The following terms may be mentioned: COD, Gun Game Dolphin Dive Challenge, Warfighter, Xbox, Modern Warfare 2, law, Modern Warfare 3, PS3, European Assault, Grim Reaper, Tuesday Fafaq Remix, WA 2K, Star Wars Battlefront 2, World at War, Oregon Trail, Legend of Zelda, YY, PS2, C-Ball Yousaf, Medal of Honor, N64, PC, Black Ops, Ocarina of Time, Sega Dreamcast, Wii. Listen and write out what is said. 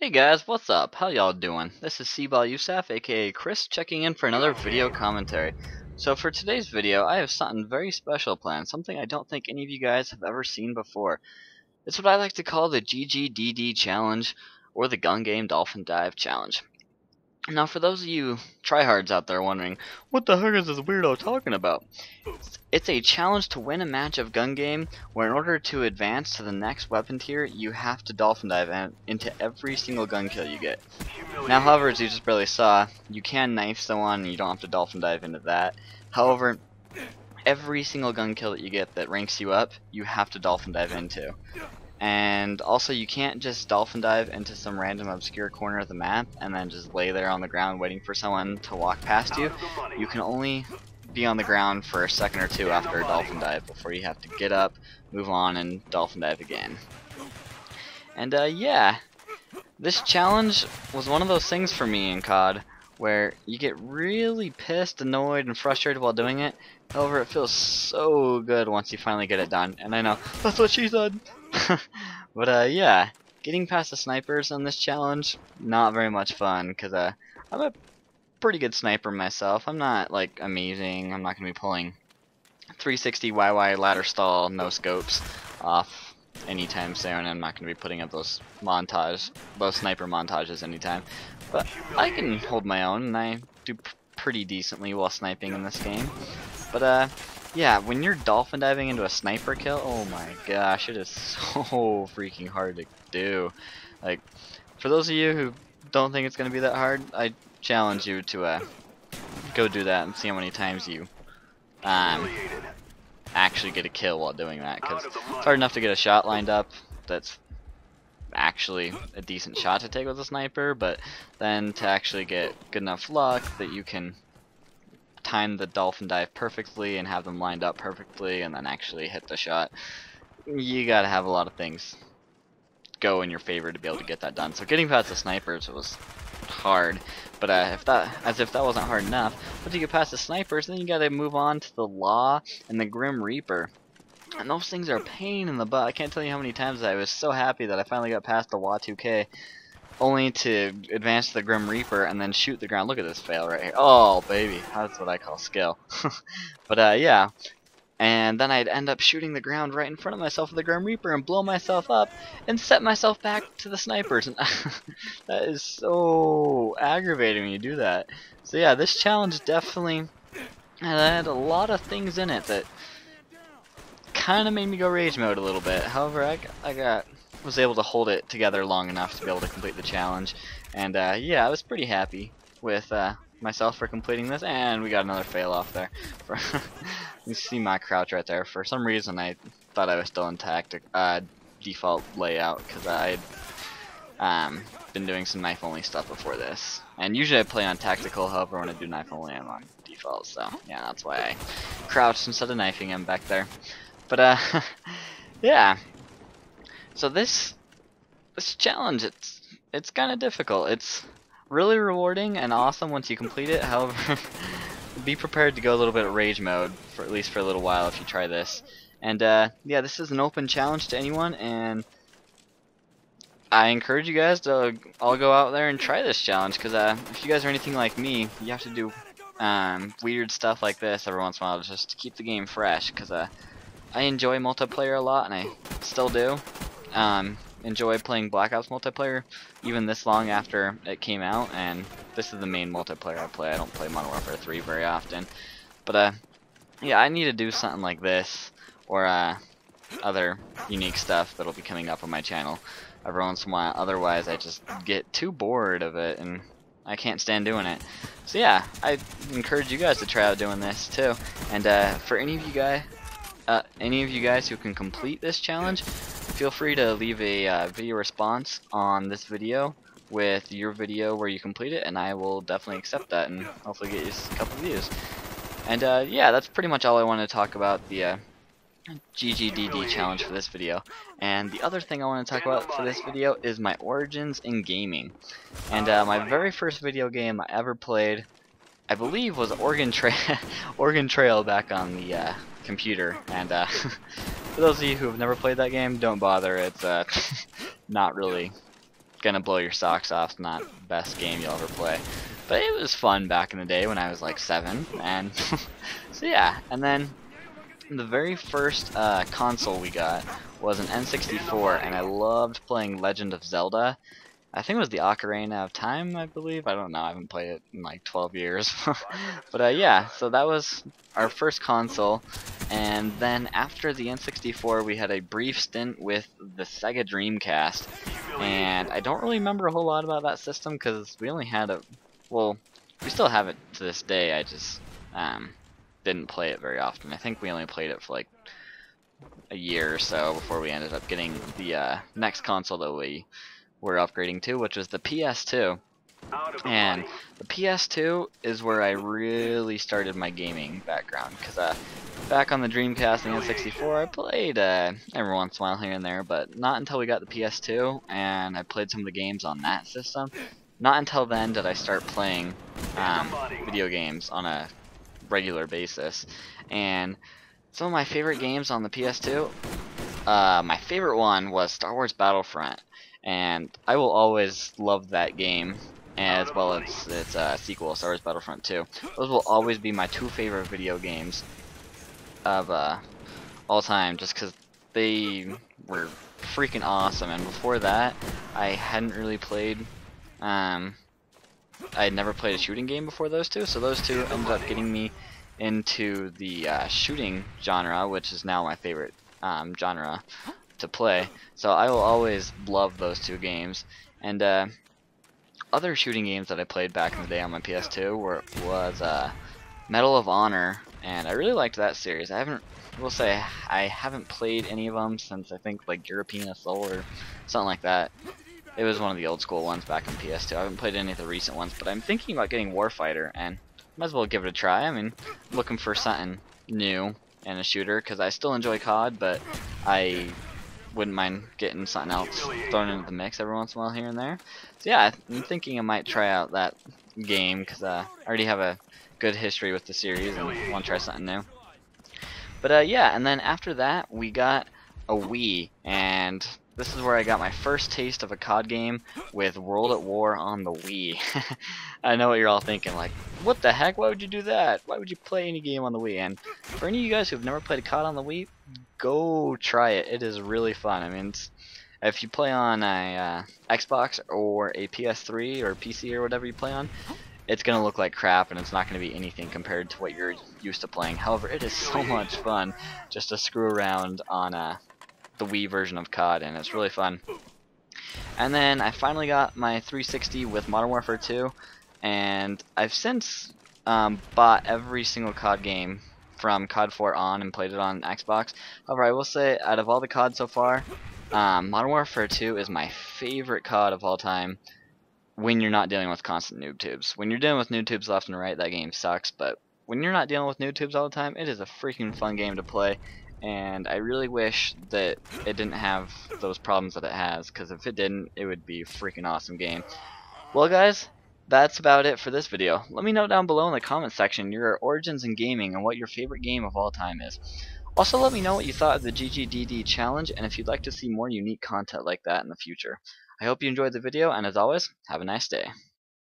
Hey guys, what's up? How y'all doing? This is C-Ball Yousaf, aka Chris, checking in for another video commentary. So for today's video, I have something very special planned, something I don't think any of you guys have ever seen before. It's what I like to call the GGDD Challenge, or the Gun Game Dolphin Dive Challenge. Now for those of you tryhards out there wondering, what the heck is this weirdo talking about? It's a challenge to win a match of gun game where in order to advance to the next weapon tier, you have to dolphin dive into every single gun kill you get. Now however, as you just barely saw, you can knife someone and you don't have to dolphin dive into that. However, every single gun kill that you get that ranks you up, you have to dolphin dive into. And also you can't just dolphin dive into some random obscure corner of the map and then just lay there on the ground waiting for someone to walk past you. You can only be on the ground for a second or two after a dolphin dive before you have to get up, move on, and dolphin dive again. And yeah, this challenge was one of those things for me in COD where you get really pissed, annoyed, and frustrated while doing it. However, it feels so good once you finally get it done. And I know, that's what she said! But yeah, getting past the snipers on this challenge, not very much fun, because I'm a pretty good sniper myself. I'm not like amazing, I'm not going to be pulling 360 YY ladder stall no scopes off anytime soon. I'm not going to be putting up those sniper montages anytime, but I can hold my own and I do pretty decently while sniping in this game. But yeah, when you're dolphin diving into a sniper kill, oh my gosh, it is so freaking hard to do. Like, for those of you who don't think it's going to be that hard, I challenge you to go do that and see how many times you actually get a kill while doing that, because it's hard enough to get a shot lined up that's actually a decent shot to take with a sniper, but then to actually get good enough luck that you can time the dolphin dive perfectly and have them lined up perfectly and then actually hit the shot, you gotta have a lot of things go in your favor to be able to get that done. So getting past the snipers was hard, but as if that wasn't hard enough, once you get past the snipers, then you gotta move on to the Law and the Grim Reaper, and those things are a pain in the butt. I can't tell you how many times I was so happy that I finally got past the WA 2K only to advance the Grim Reaper and then shoot the ground. Look at this fail right here. Oh, baby. That's what I call skill. But, yeah. And then I'd end up shooting the ground right in front of myself with the Grim Reaper and blow myself up and set myself back to the snipers. And that is so aggravating when you do that. So, yeah, this challenge definitely had a lot of things in it that kind of made me go rage mode a little bit. However, I was able to hold it together long enough to be able to complete the challenge, and yeah, I was pretty happy with myself for completing this. And we got another fail off there. You see my crouch right there. For some reason I thought I was still intact, default layout, because I had been doing some knife only stuff before this, and usually I play on tactical. However, when I do knife only, I'm on default, so yeah, that's why I crouched instead of knifing him back there. But yeah. So this challenge, it's kind of difficult. It's really rewarding and awesome once you complete it. However, be prepared to go a little bit of rage mode for at least for a little while if you try this. And yeah, this is an open challenge to anyone, and I encourage you guys to all go out there and try this challenge, because if you guys are anything like me, you have to do weird stuff like this every once in a while just to keep the game fresh, because I enjoy multiplayer a lot, and I still do. Enjoy playing Black Ops multiplayer even this long after it came out, and this is the main multiplayer I play. I don't play Modern Warfare 3 very often, but yeah, I need to do something like this or other unique stuff that'll be coming up on my channel every once in a while. Otherwise I just get too bored of it and I can't stand doing it. So yeah, I encourage you guys to try out doing this too, and for any of you guys who can complete this challenge, feel free to leave a video response on this video with your video where you complete it, and I will definitely accept that and hopefully get you a couple views. And yeah, that's pretty much all I wanted to talk about the GGDD challenge for this video. And the other thing I want to talk about for this video is my origins in gaming. And my very first video game I ever played, I believe, was Oregon Trail back on the computer. And for those of you who have never played that game, don't bother. It's not really gonna blow your socks off. It's not the best game you'll ever play, but it was fun back in the day when I was like 7, and so yeah. And then the very first console we got was an N64, and I loved playing Legend of Zelda. I think it was the Ocarina of Time, I believe. I don't know. I haven't played it in like 12 years. But yeah, so that was our first console. And then after the N64, we had a brief stint with the Sega Dreamcast. And I don't really remember a whole lot about that system because we only had a... Well, we still have it to this day. I just didn't play it very often. I think we only played it for like a year or so before we ended up getting the next console that we... we're upgrading to, which was the PS2. And the PS2 is where I really started my gaming background, because back on the Dreamcast and N64 I played every once in a while here and there, but not until we got the PS2 and I played some of the games on that system. Not until then did I start playing video games on a regular basis. And some of my favorite games on the PS2, my favorite one was Star Wars Battlefront. And I will always love that game, as well as its sequel, Star Wars Battlefront 2. Those will always be my two favorite video games of all time, just because they were freaking awesome. And before that, I hadn't really played... I had never played a shooting game before those two, so those two ended up getting me into the shooting genre, which is now my favorite genre to play. So I will always love those two games. And other shooting games that I played back in the day on my PS2 was Medal of Honor, and I really liked that series. I haven't played any of them since I think like European Assault or something like that. It was one of the old school ones back on PS2. I haven't played any of the recent ones, but I'm thinking about getting Warfighter, and might as well give it a try. I mean, looking for something new and a shooter, because I still enjoy COD, but I wouldn't mind getting something else thrown into the mix every once in a while here and there. So yeah, I'm thinking I might try out that game, because I already have a good history with the series and want to try something new. But yeah, and then after that we got a Wii, and this is where I got my first taste of a COD game with World at War on the Wii. I know what you're all thinking, like, what the heck, why would you do that? Why would you play any game on the Wii? And for any of you guys who've never played a COD on the Wii, go try it. It is really fun. I mean, if you play on a Xbox or a PS3 or PC or whatever you play on, it's going to look like crap and it's not going to be anything compared to what you're used to playing. However, it is so much fun just to screw around on the Wii version of COD, and it's really fun. And then I finally got my 360 with Modern Warfare 2, and I've since bought every single COD game from COD 4 on and played it on Xbox. However, I will say, out of all the COD so far, Modern Warfare 2 is my favorite COD of all time when you're not dealing with constant noob tubes. When you're dealing with noob tubes left and right, that game sucks, but when you're not dealing with noob tubes all the time, it is a freaking fun game to play, and I really wish that it didn't have those problems that it has, because if it didn't, it would be a freaking awesome game. Well guys, that's about it for this video. Let me know down below in the comment section your origins in gaming and what your favorite game of all time is. Also let me know what you thought of the GGDD challenge and if you'd like to see more unique content like that in the future. I hope you enjoyed the video, and as always, have a nice day.